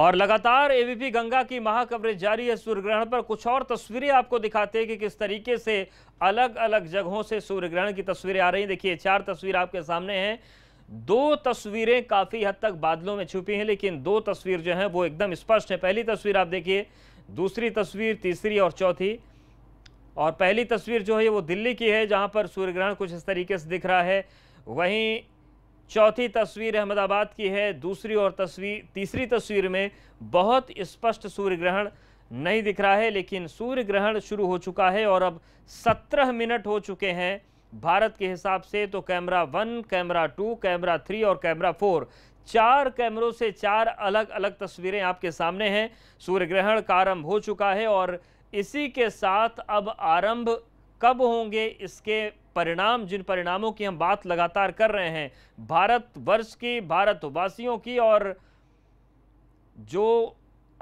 और लगातार एबीपी गंगा की महा कवरेज जारी है। सूर्य ग्रहण पर कुछ और तस्वीरें आपको दिखाते हैं कि किस तरीके से अलग अलग जगहों से सूर्य ग्रहण की तस्वीरें आ रही हैं। देखिए, 4 तस्वीर आपके सामने हैं। 2 तस्वीरें काफ़ी हद तक बादलों में छुपी हैं, लेकिन 2 तस्वीर जो हैं वो एकदम स्पष्ट हैं। पहली तस्वीर आप देखिए, दूसरी तस्वीर, तीसरी और चौथी। और पहली तस्वीर जो है वो दिल्ली की है, जहाँ पर सूर्य ग्रहण कुछ इस तरीके से दिख रहा है। वहीं चौथी तस्वीर अहमदाबाद की है। दूसरी और तीसरी तस्वीर में बहुत स्पष्ट सूर्य ग्रहण नहीं दिख रहा है, लेकिन सूर्य ग्रहण शुरू हो चुका है और अब 17 मिनट हो चुके हैं भारत के हिसाब से। तो कैमरा 1, कैमरा 2, कैमरा 3 और कैमरा 4, 4 कैमरों से 4 अलग अलग तस्वीरें आपके सामने हैं। सूर्य ग्रहण का आरंभ हो चुका है और इसी के साथ अब आरंभ कब होंगे, इसके परिणाम, जिन परिणामों की हम बात लगातार कर रहे हैं भारत वर्ष की, भारतवासियों की, और जो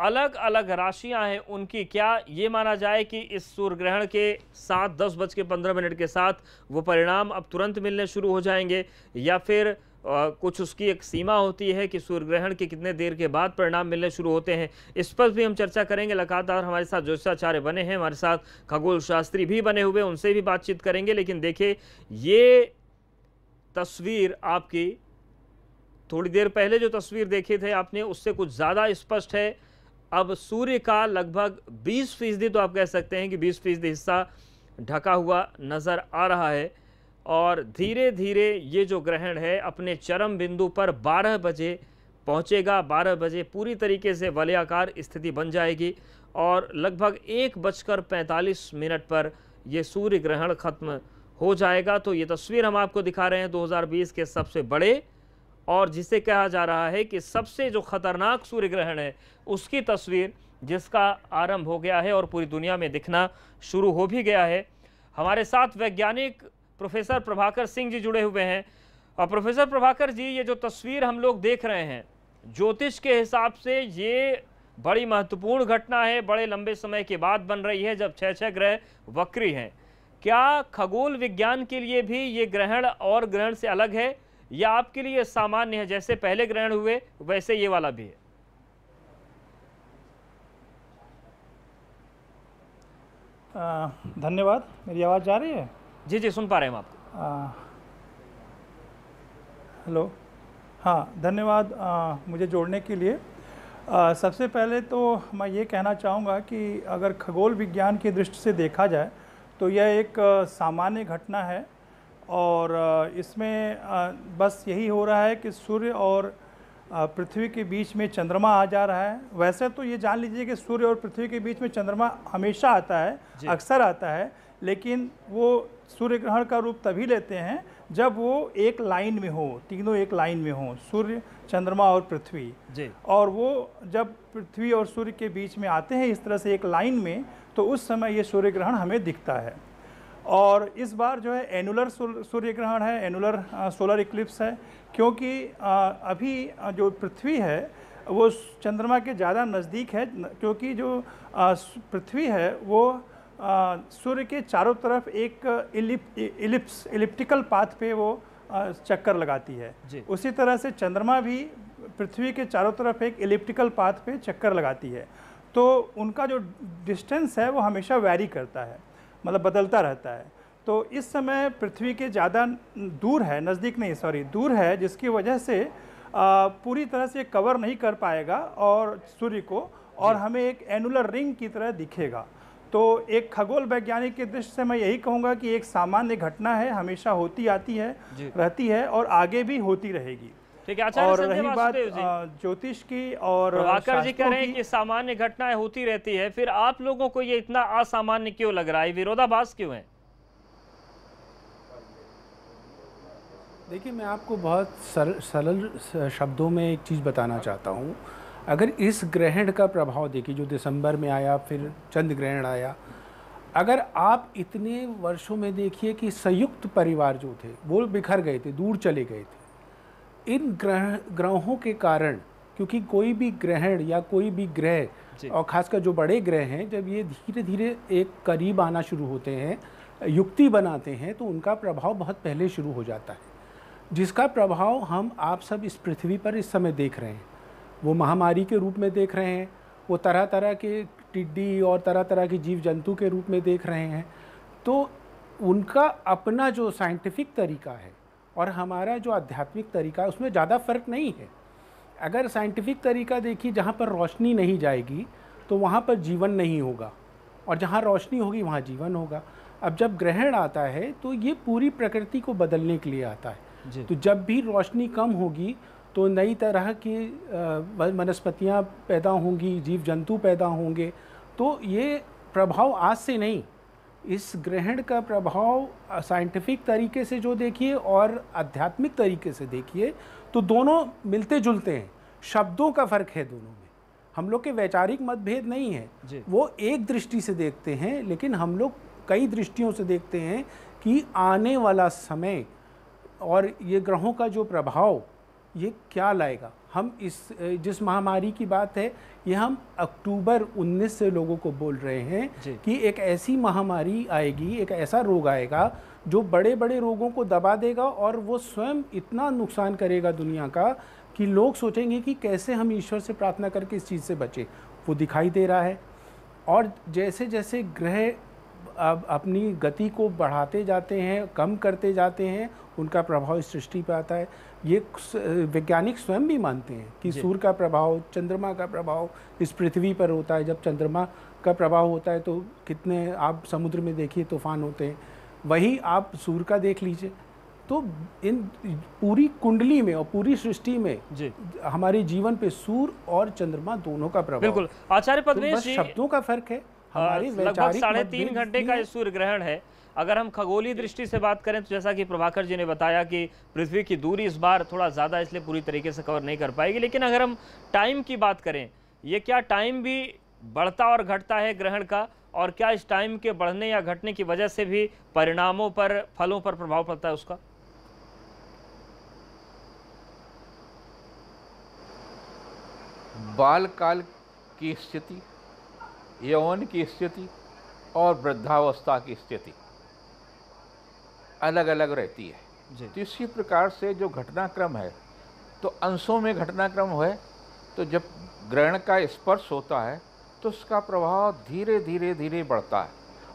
अलग अलग राशियां हैं उनकी, क्या ये माना जाए कि इस सूर्य ग्रहण के साथ 10:15 के साथ वो परिणाम अब तुरंत मिलने शुरू हो जाएंगे, या फिर कुछ उसकी एक सीमा होती है कि सूर्य ग्रहण के कितने देर के बाद परिणाम मिलने शुरू होते हैं। इस पर भी हम चर्चा करेंगे। लगातार हमारे साथ ज्योतिषाचार्य बने हैं, हमारे साथ खगोल शास्त्री भी बने हुए, उनसे भी बातचीत करेंगे। लेकिन देखिए, ये तस्वीर आपकी थोड़ी देर पहले जो तस्वीर देखी थी आपने, उससे कुछ ज़्यादा स्पष्ट है। अब सूर्य का लगभग 20% तो आप कह सकते हैं कि 20% हिस्सा ढका हुआ नज़र आ रहा है। और धीरे धीरे ये जो ग्रहण है अपने चरम बिंदु पर 12 बजे पहुंचेगा। 12 बजे पूरी तरीके से वलयाकार स्थिति बन जाएगी और लगभग 1:45 पर यह सूर्य ग्रहण ख़त्म हो जाएगा। तो ये तस्वीर हम आपको दिखा रहे हैं 2020 के सबसे बड़े और जिसे कहा जा रहा है कि सबसे जो ख़तरनाक सूर्य ग्रहण है उसकी तस्वीर, जिसका आरंभ हो गया है और पूरी दुनिया में दिखना शुरू हो भी गया है। हमारे साथ वैज्ञानिक प्रोफेसर प्रभाकर सिंह जी जुड़े हुए हैं। और प्रोफेसर प्रभाकर जी, ये जो तस्वीर हम लोग देख रहे हैं ज्योतिष के हिसाब से ये बड़ी महत्वपूर्ण घटना है, बड़े लंबे समय के बाद बन रही है जब 6-6 ग्रह वक्री हैं। क्या खगोल विज्ञान के लिए भी ये ग्रहण और ग्रहण से अलग है या आपके लिए सामान्य है, जैसे पहले ग्रहण हुए वैसे ये वाला भी है? धन्यवाद। मेरी आवाज़ जा रही है? जी जी, सुन पा रहे हैं हम आपको। हेलो, हाँ, धन्यवाद मुझे जोड़ने के लिए। सबसे पहले तो मैं ये कहना चाहूँगा कि अगर खगोल विज्ञान की दृष्टि से देखा जाए तो यह एक सामान्य घटना है और इसमें बस यही हो रहा है कि सूर्य और पृथ्वी के बीच में चंद्रमा आ जा रहा है। वैसे तो ये जान लीजिए कि सूर्य और पृथ्वी के बीच में चंद्रमा हमेशा आता है, अक्सर आता है, लेकिन वो सूर्य ग्रहण का रूप तभी लेते हैं जब वो एक लाइन में हो, तीनों एक लाइन में हो, सूर्य, चंद्रमा और पृथ्वी जी। और वो जब पृथ्वी और सूर्य के बीच में आते हैं इस तरह से एक लाइन में, तो उस समय ये सूर्य ग्रहण हमें दिखता है। और इस बार जो है एनुलर सूर्य ग्रहण है, एनुलर सोलर इक्लिप्स है, क्योंकि अभी जो पृथ्वी है वो चंद्रमा के ज़्यादा नज़दीक है, क्योंकि जो पृथ्वी है वो सूर्य के चारों तरफ एक इलिप्टिकल पाथ पे वो चक्कर लगाती है। उसी तरह से चंद्रमा भी पृथ्वी के चारों तरफ एक इलिप्टिकल पाथ पे चक्कर लगाती है, तो उनका जो डिस्टेंस है वो हमेशा वैरी करता है, मतलब बदलता रहता है। तो इस समय पृथ्वी के ज़्यादा दूर है, नज़दीक नहीं, सॉरी, दूर है, जिसकी वजह से पूरी तरह से कवर नहीं कर पाएगा और सूर्य को, और हमें एक एनुलर रिंग की तरह दिखेगा। तो एक खगोल वैज्ञानिक की दृष्टि से मैं यही कहूँगा कि एक सामान्य घटना है, हमेशा होती आती है, रहती है और आगे भी होती रहेगी। ठीक है, अच्छा। और रही बात ज्योतिष की, और प्रभाकर जी कह रहे हैं कि सामान्य घटनाएं होती रहती है, फिर आप लोगों को ये इतना असामान्य क्यों लग रहा है, विरोधाभास क्यों है? देखिए, मैं आपको बहुत सरल शब्दों में एक चीज़ बताना चाहता हूँ। अगर इस ग्रहण का प्रभाव देखिए जो दिसंबर में आया, फिर चंद्र ग्रहण आया, अगर आप इतने वर्षों में देखिए कि संयुक्त परिवार जो थे वो बिखर गए थे, दूर चले गए थे। इन ग्रहों के कारण, क्योंकि कोई भी ग्रहण या कोई भी ग्रह, और खासकर जो बड़े ग्रह हैं, जब ये धीरे धीरे एक करीब आना शुरू होते हैं, युक्ति बनाते हैं, तो उनका प्रभाव बहुत पहले शुरू हो जाता है, जिसका प्रभाव हम आप सब इस पृथ्वी पर इस समय देख रहे हैं। वो महामारी के रूप में देख रहे हैं, वो तरह तरह के टिड्डी और तरह तरह के जीव जंतु के रूप में देख रहे हैं। तो उनका अपना जो साइंटिफिक तरीका है और हमारा जो आध्यात्मिक तरीका है उसमें ज़्यादा फ़र्क नहीं है। अगर साइंटिफिक तरीका देखिए, जहाँ पर रोशनी नहीं जाएगी तो वहाँ पर जीवन नहीं होगा, और जहाँ रोशनी होगी वहाँ जीवन होगा। अब जब ग्रहण आता है तो ये पूरी प्रकृति को बदलने के लिए आता है। तो जब भी रोशनी कम होगी तो नई तरह की वनस्पतियाँ पैदा होंगी, जीव जंतु पैदा होंगे। तो ये प्रभाव आज से नहीं, इस ग्रहण का प्रभाव साइंटिफिक तरीके से जो देखिए और आध्यात्मिक तरीके से देखिए तो दोनों मिलते जुलते हैं। शब्दों का फ़र्क है दोनों में, हम लोग के वैचारिक मतभेद नहीं है। वो एक दृष्टि से देखते हैं, लेकिन हम लोग कई दृष्टियों से देखते हैं कि आने वाला समय और ये ग्रहों का जो प्रभाव ये क्या लाएगा। हम इस जिस महामारी की बात है ये हम अक्टूबर 19 से लोगों को बोल रहे हैं कि एक ऐसी महामारी आएगी, एक ऐसा रोग आएगा जो बड़े बड़े रोगों को दबा देगा और वो स्वयं इतना नुकसान करेगा दुनिया का कि लोग सोचेंगे कि कैसे हम ईश्वर से प्रार्थना करके इस चीज़ से बचें। वो दिखाई दे रहा है। और जैसे जैसे ग्रह अब अपनी गति को बढ़ाते जाते हैं, कम करते जाते हैं, उनका प्रभाव इस सृष्टि पर आता है। ये वैज्ञानिक स्वयं भी मानते हैं कि सूर्य का प्रभाव, चंद्रमा का प्रभाव इस पृथ्वी पर होता है। जब चंद्रमा का प्रभाव होता है तो कितने आप समुद्र में देखिए तूफान होते हैं, वही आप सूर्य का देख लीजिए। तो इन पूरी कुंडली में और पूरी सृष्टि में हमारे जीवन पे सूर्य और चंद्रमा दोनों का प्रभाव। बिल्कुल आचार्य पद्मेश जी, शब्दों का फर्क है। लगभग 3.5 घंटे का सूर्य ग्रहण है। अगर हम खगोलीय दृष्टि से बात करें तो जैसा कि प्रभाकर जी ने बताया कि पृथ्वी की दूरी इस बार थोड़ा ज़्यादा, इसलिए पूरी तरीके से कवर नहीं कर पाएगी। लेकिन अगर हम टाइम की बात करें, ये क्या टाइम भी बढ़ता और घटता है ग्रहण का, और क्या इस टाइम के बढ़ने या घटने की वजह से भी परिणामों पर, फलों पर प्रभाव पड़ता है उसका? बाल काल की स्थिति, यौवन की स्थिति और वृद्धावस्था की स्थिति अलग अलग रहती है। तो इसी प्रकार से जो घटनाक्रम है, तो अंशों में घटनाक्रम है। तो जब ग्रहण का स्पर्श होता है तो उसका प्रभाव धीरे धीरे धीरे बढ़ता है,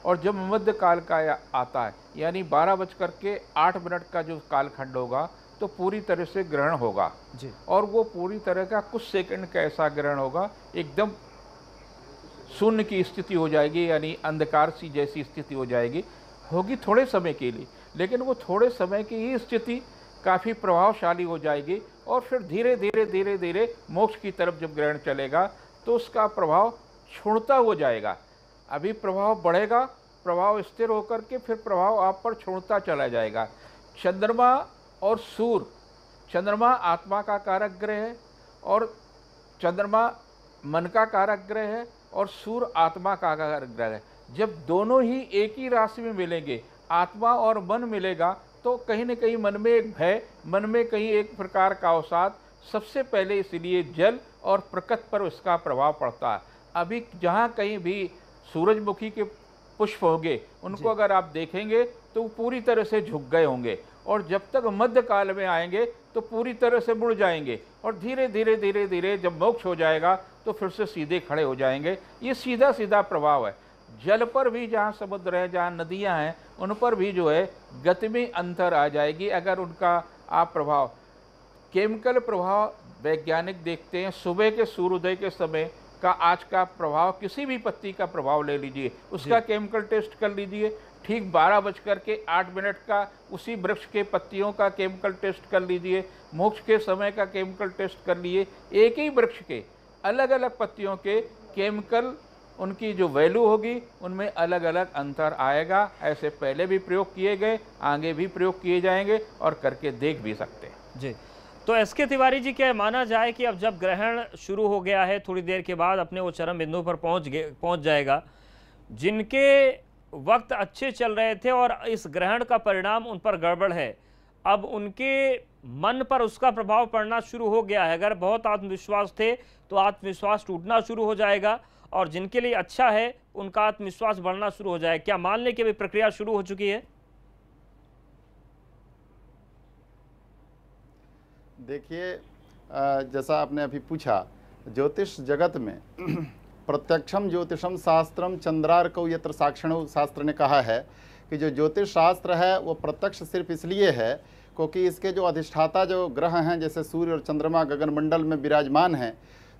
और जब मध्यकाल का आता है यानी 12:08 का जो कालखंड होगा तो पूरी तरह से ग्रहण होगा। और वो पूरी तरह का कुछ सेकंड का ऐसा ग्रहण होगा, एकदम शून्य की स्थिति हो जाएगी, यानी अंधकार सी जैसी स्थिति हो जाएगी, होगी थोड़े समय के लिए। लेकिन वो थोड़े समय की ही स्थिति काफ़ी प्रभावशाली हो जाएगी, और फिर धीरे धीरे धीरे धीरे मोक्ष की तरफ जब ग्रहण चलेगा तो उसका प्रभाव छोड़ता हो जाएगा। अभी प्रभाव बढ़ेगा, प्रभाव स्थिर होकर के फिर प्रभाव आप पर छोड़ता चला जाएगा। चंद्रमा और सूर्य, चंद्रमा आत्मा का कारक ग्रह है और चंद्रमा मन का कारक ग्रह है और सूर्य आत्मा का कारक ग्रह है। जब दोनों ही एक ही राशि में मिलेंगे, आत्मा और मन मिलेगा, तो कहीं ना कहीं मन में एक भय, मन में कहीं एक प्रकार का अवसाद। सबसे पहले इसलिए जल और प्रकृति पर उसका प्रभाव पड़ता है। अभी जहाँ कहीं भी सूरजमुखी के पुष्प होंगे, उनको अगर आप देखेंगे तो वो पूरी तरह से झुक गए होंगे, और जब तक मध्यकाल में आएंगे तो पूरी तरह से मुड़ जाएंगे, और धीरे धीरे धीरे धीरे जब मोक्ष हो जाएगा तो फिर से सीधे खड़े हो जाएंगे। ये सीधा सीधा प्रभाव है। जल पर भी, जहाँ समुद्र है, जहाँ नदियाँ हैं, उन पर भी जो है गति में अंतर आ जाएगी अगर उनका आप प्रभाव। केमिकल प्रभाव वैज्ञानिक देखते हैं। सुबह के सूर्योदय के समय का आज का प्रभाव, किसी भी पत्ती का प्रभाव ले लीजिए, उसका केमिकल टेस्ट कर लीजिए। ठीक 12:08 का उसी वृक्ष के पत्तियों का केमिकल टेस्ट कर लीजिए, मोक्ष के समय का केमिकल टेस्ट कर लिए। एक ही वृक्ष के अलग अलग पत्तियों के केमिकल, उनकी जो वैल्यू होगी, उनमें अलग अलग अंतर आएगा। ऐसे पहले भी प्रयोग किए गए, आगे भी प्रयोग किए जाएंगे, और करके देख भी सकते हैं। जी, तो एसके तिवारी जी, क्या माना जाए कि अब जब ग्रहण शुरू हो गया है, थोड़ी देर के बाद अपने वो चरम बिंदु पर पहुँच जाएगा, जिनके वक्त अच्छे चल रहे थे और इस ग्रहण का परिणाम उन पर गड़बड़ है, अब उनके मन पर उसका प्रभाव पड़ना शुरू हो गया है। अगर बहुत आत्मविश्वास थे तो आत्मविश्वास टूटना शुरू हो जाएगा, और जिनके लिए अच्छा है उनका आत्मविश्वास बढ़ना शुरू हो जाएगा। क्या मानने की भी प्रक्रिया शुरू हो चुकी है? देखिए, जैसा आपने अभी पूछा ज्योतिष जगत में प्रत्यक्षम ज्योतिषम शास्त्रम चंद्रार्कौ यत्र साक्षिणौ शास्त्र ने कहा है कि जो ज्योतिष शास्त्र है वो प्रत्यक्ष सिर्फ इसलिए है क्योंकि इसके जो अधिष्ठाता जो ग्रह हैं जैसे सूर्य और चंद्रमा गगनमंडल में विराजमान हैं।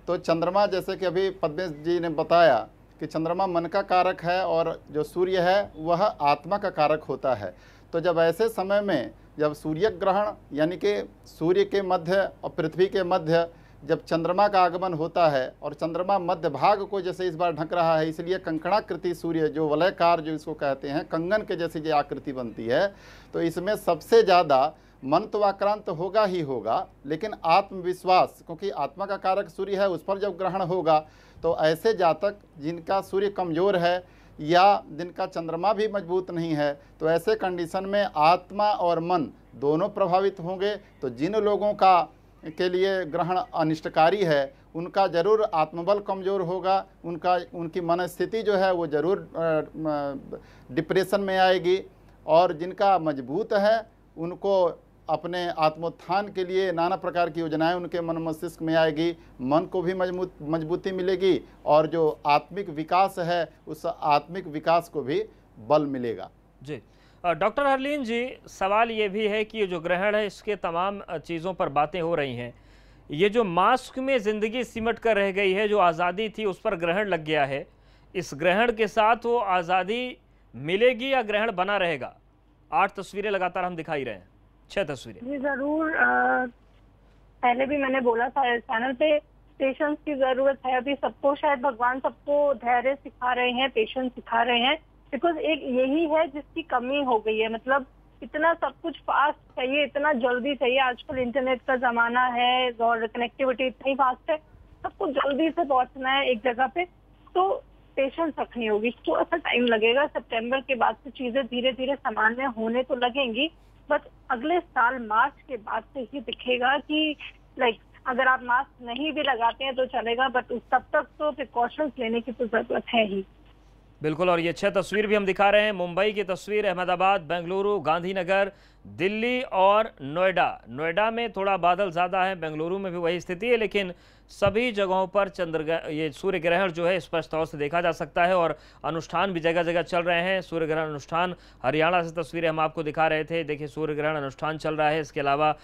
तो चंद्रमा जैसे कि अभी पद्मेश जी ने बताया कि चंद्रमा मन का कारक है और जो सूर्य है वह आत्मा का कारक होता है। तो जब ऐसे समय में जब सूर्य ग्रहण यानी कि सूर्य के मध्य और पृथ्वी के मध्य जब चंद्रमा का आगमन होता है और चंद्रमा मध्य भाग को जैसे इस बार ढक रहा है, इसलिए कंकणाकृति सूर्य जो वलयकार जो इसको कहते हैं कंगन के जैसी जो आकृति बनती है, तो इसमें सबसे ज़्यादा मन तो आक्रांत होगा ही होगा, लेकिन आत्मविश्वास क्योंकि आत्मा का कारक सूर्य है उस पर जब ग्रहण होगा तो ऐसे जातक जिनका सूर्य कमज़ोर है या जिनका चंद्रमा भी मजबूत नहीं है, तो ऐसे कंडीशन में आत्मा और मन दोनों प्रभावित होंगे। तो जिन लोगों का के लिए ग्रहण अनिष्टकारी है उनका ज़रूर आत्मबल कमज़ोर होगा, उनकी मनस्थिति जो है वो ज़रूर डिप्रेशन में आएगी, और जिनका मजबूत है उनको अपने आत्मोत्थान के लिए नाना प्रकार की योजनाएं उनके मन मस्तिष्क में आएगी, मन को भी मजबूती मिलेगी और जो आत्मिक विकास है उस आत्मिक विकास को भी बल मिलेगा। जी डॉक्टर हरलीन जी, सवाल ये भी है कि ये जो ग्रहण है इसके तमाम चीज़ों पर बातें हो रही हैं, ये जो मास्क में ज़िंदगी सिमट कर रह गई है, जो आज़ादी थी उस पर ग्रहण लग गया है, इस ग्रहण के साथ वो आज़ादी मिलेगी या ग्रहण बना रहेगा? 8 तस्वीरें लगातार हम दिखाई रहे हैं, 6 तस्वीरें। जी ज़रूर, पहले भी मैंने बोला था इस चैनल पे पेशेंस की ज़रूरत है। अभी सबको शायद भगवान सबको धैर्य सिखा रहे हैं, पेशेंस सिखा रहे हैं, बिकॉज एक यही है जिसकी कमी हो गई है। मतलब इतना सब कुछ फास्ट चाहिए, इतना जल्दी चाहिए, आजकल इंटरनेट का ज़माना है और कनेक्टिविटी इतनी फास्ट है, सबको जल्दी से पहुँचना है एक जगह पे, तो पेशेंस रखनी होगी। थोड़ा सा टाइम लगेगा, सितंबर के बाद से चीजें धीरे धीरे सामान्य होने तो लगेंगी, बट अगले साल मार्च के बाद से ही दिखेगा कि लाइक अगर आप मास्क नहीं भी लगाते हैं तो चलेगा, बट तब तक तो प्रिकॉशंस लेने की तो जरूरत है ही। बिल्कुल, और ये 6 तस्वीर भी हम दिखा रहे हैं, मुंबई की तस्वीर, अहमदाबाद, बेंगलुरु, गांधीनगर, दिल्ली और नोएडा। नोएडा में थोड़ा बादल ज़्यादा है, बेंगलुरु में भी वही स्थिति है, लेकिन सभी जगहों पर ये सूर्य ग्रहण जो है स्पष्ट तौर से देखा जा सकता है, और अनुष्ठान भी जगह जगह चल रहे हैं। सूर्य ग्रहण अनुष्ठान हरियाणा से तस्वीरें हम आपको दिखा रहे थे, देखिए सूर्य ग्रहण अनुष्ठान चल रहा है। इसके अलावा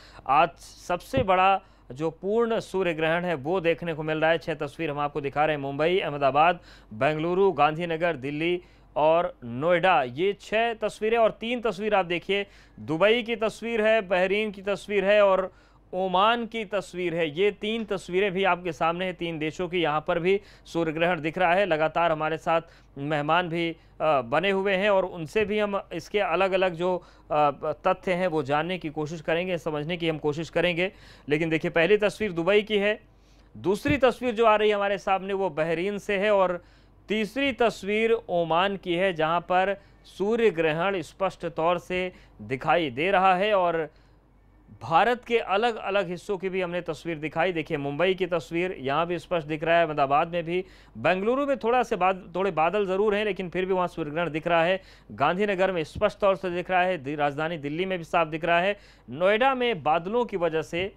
आज सबसे बड़ा जो पूर्ण सूर्य ग्रहण है वो देखने को मिल रहा है। 6 तस्वीर हम आपको दिखा रहे हैं, मुंबई, अहमदाबाद, बेंगलुरु, गांधीनगर, दिल्ली और नोएडा, ये 6 तस्वीरें। और 3 तस्वीर आप देखिए, दुबई की तस्वीर है, बहरीन की तस्वीर है और ओमान की तस्वीर है। ये 3 तस्वीरें भी आपके सामने हैं, 3 देशों की। यहाँ पर भी सूर्य ग्रहण दिख रहा है। लगातार हमारे साथ मेहमान भी बने हुए हैं और उनसे भी हम इसके अलग अलग जो तथ्य हैं वो जानने की कोशिश करेंगे, समझने की हम कोशिश करेंगे। लेकिन देखिए, पहली तस्वीर दुबई की है, दूसरी तस्वीर जो आ रही है हमारे सामने वो बहरीन से है, और तीसरी तस्वीर ओमान की है, जहाँ पर सूर्य ग्रहण स्पष्ट तौर से दिखाई दे रहा है। और भारत के अलग अलग हिस्सों की भी हमने तस्वीर दिखाई। देखिए मुंबई की तस्वीर, यहाँ भी स्पष्ट दिख रहा है, अहमदाबाद में भी, बेंगलुरु में थोड़े बादल ज़रूर हैं लेकिन फिर भी वहाँ सूर्य ग्रहण दिख रहा है, गांधीनगर में स्पष्ट तौर से दिख रहा है, राजधानी दिल्ली में भी साफ दिख रहा है, नोएडा में बादलों की वजह से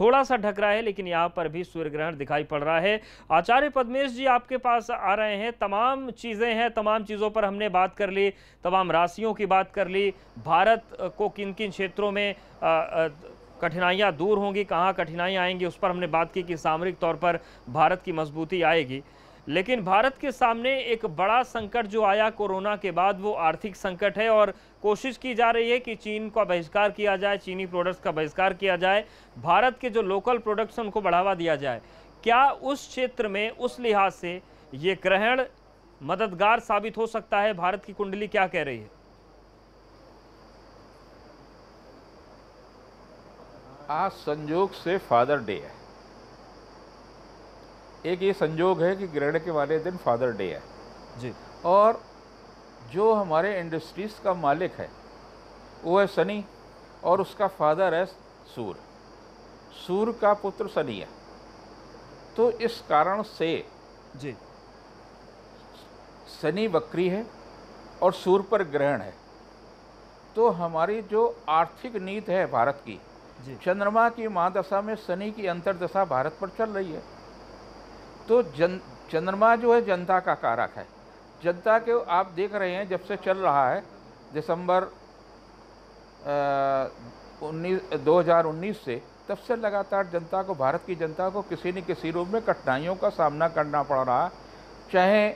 थोड़ा सा ढक रहा है लेकिन यहाँ पर भी सूर्य ग्रहण दिखाई पड़ रहा है। आचार्य पद्मेश जी आपके पास आ रहे हैं, तमाम चीज़ें हैं, तमाम चीज़ों पर हमने बात कर ली, तमाम राशियों की बात कर ली, भारत को किन किन क्षेत्रों में कठिनाइयाँ दूर होंगी, कहाँ कठिनाइयाँ आएंगी, उस पर हमने बात की कि सामरिक तौर पर भारत की मजबूती आएगी। लेकिन भारत के सामने एक बड़ा संकट जो आया कोरोना के बाद वो आर्थिक संकट है, और कोशिश की जा रही है कि चीन का बहिष्कार किया जाए, चीनी प्रोडक्ट्स का बहिष्कार किया जाए, भारत के जो लोकल प्रोडक्ट्स हैं उनको बढ़ावा दिया जाए। क्या उस क्षेत्र में उस लिहाज से ये ग्रहण मददगार साबित हो सकता है? भारत की कुंडली क्या कह रही है? आज संयोग से फादर डे है, एक ये संयोग है कि ग्रहण के वाले दिन फादर डे है जी, और जो हमारे इंडस्ट्रीज़ का मालिक है वो है शनि और उसका फादर है सूर्य, सूर्य का पुत्र शनि है। तो इस कारण से जी शनि वक्री है और सूर्य पर ग्रहण है, तो हमारी जो आर्थिक नीति है भारत की, चंद्रमा की महादशा में शनि की अंतर्दशा भारत पर चल रही है, तो चंद्रमा जो है जनता का कारक है। जनता के आप देख रहे हैं जब से चल रहा है दिसंबर 2019 से, तब से लगातार जनता को, भारत की जनता को किसी न किसी रूप में कठिनाइयों का सामना करना पड़ रहा है, चाहे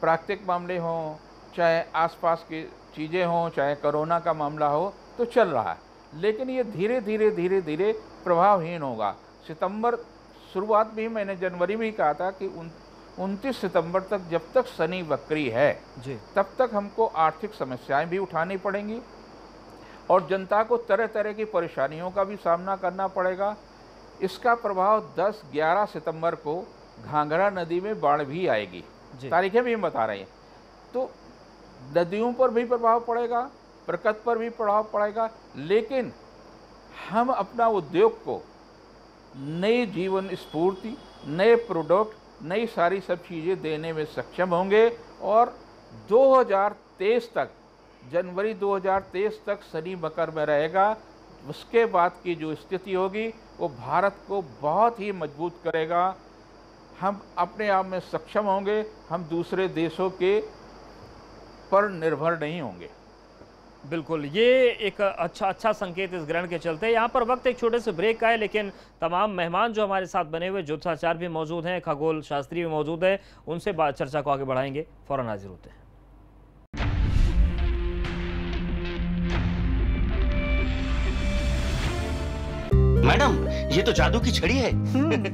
प्राकृतिक मामले हों, चाहे आसपास की चीज़ें हों, चाहे कोरोना का मामला हो, तो चल रहा है। लेकिन ये धीरे धीरे धीरे धीरे प्रभावहीन होगा। सितंबर शुरुआत में, मैंने जनवरी में ही कहा था कि 29 सितंबर तक, जब तक शनि वक्री है जी, तब तक हमको आर्थिक समस्याएं भी उठानी पड़ेंगी और जनता को तरह तरह की परेशानियों का भी सामना करना पड़ेगा। इसका प्रभाव 10-11 सितंबर को घाघरा नदी में बाढ़ भी आएगी, तारीखें भी हम बता रहे हैं। तो नदियों पर भी प्रभाव पड़ेगा, प्रकृति पर भी प्रभाव पड़ेगा, लेकिन हम अपना उद्योग को नई जीवन स्फूर्ति, नए प्रोडक्ट, नई सारी सब चीज़ें देने में सक्षम होंगे। और 2023 तक, जनवरी 2023 तक शनि मकर में रहेगा। उसके बाद की जो स्थिति होगी वो भारत को बहुत ही मजबूत करेगा। हम अपने आप में सक्षम होंगे, हम दूसरे देशों के पर निर्भर नहीं होंगे। बिल्कुल, ये एक अच्छा संकेत इस ग्रहण के चलते। यहाँ पर वक्त एक छोटे से ब्रेक का है, लेकिन तमाम मेहमान जो हमारे साथ बने हुए ज्योतिषाचार्य भी मौजूद हैं, खगोल शास्त्री भी मौजूद हैं, उनसे बात चर्चा को आगे बढ़ाएंगे। फौरन हाजिर होते हैं। मैडम, ये तो जादू की छड़ी है।